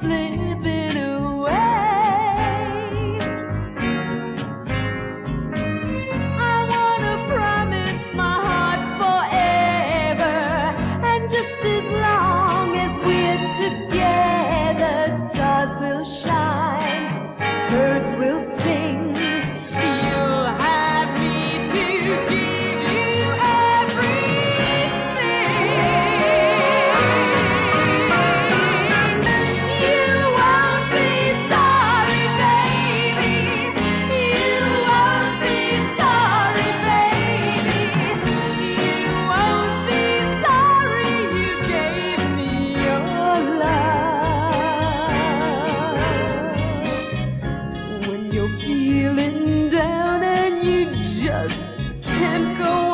slipping away. I wanna promise my heart forever, and just as long as we're together, stars will shine, birds will sing. Feeling down and you just can't go on.